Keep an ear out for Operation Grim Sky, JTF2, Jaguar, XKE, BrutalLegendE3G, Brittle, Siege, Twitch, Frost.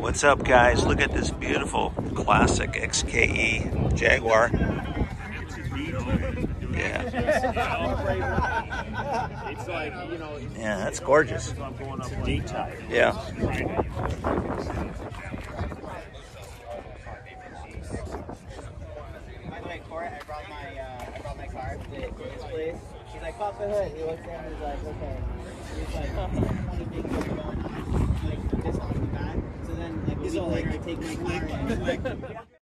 What's up, guys? Look at this beautiful classic XKE Jaguar. Yeah. It's like, you know, yeah, that's gorgeous. Yeah. By the way, Cora, I brought my car to his place. He's like, pop the hood. He looks at me, he's like, okay. He's like, oh, like this on the back. So then, like, a week later, I take my car and I'm like,